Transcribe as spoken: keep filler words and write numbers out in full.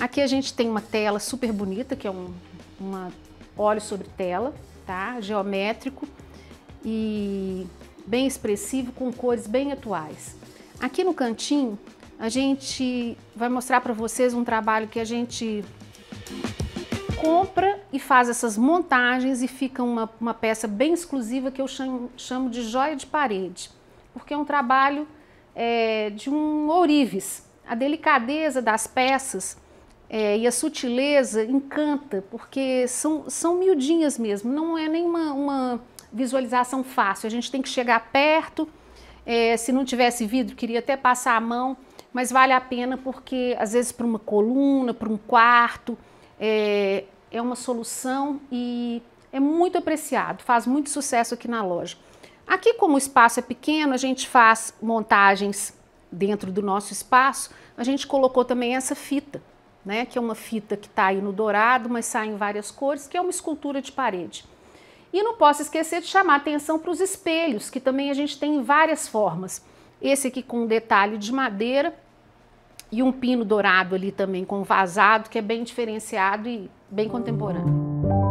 Aqui a gente tem uma tela super bonita, que é um uma óleo sobre tela, tá? Geométrico e bem expressivo, com cores bem atuais. Aqui no cantinho, a gente vai mostrar para vocês um trabalho que a gente compra e faz essas montagens e fica uma, uma peça bem exclusiva que eu chamo, chamo de joia de parede, porque é um trabalho é, de um ourives. A delicadeza das peças é, e a sutileza encanta, porque são, são miudinhas mesmo, não é nenhuma uma visualização fácil, a gente tem que chegar perto. É, se não tivesse vidro, queria até passar a mão, mas vale a pena porque, às vezes, para uma coluna, para um quarto, é, é uma solução e é muito apreciado, faz muito sucesso aqui na loja. Aqui, como o espaço é pequeno, a gente faz montagens dentro do nosso espaço. A gente colocou também essa fita, né, que é uma fita que está aí no dourado, mas sai em várias cores, que é uma escultura de parede. E não posso esquecer de chamar a atenção para os espelhos, que também a gente tem em várias formas. Esse aqui com um detalhe de madeira e um pino dourado ali também com vazado, que é bem diferenciado e bem contemporâneo.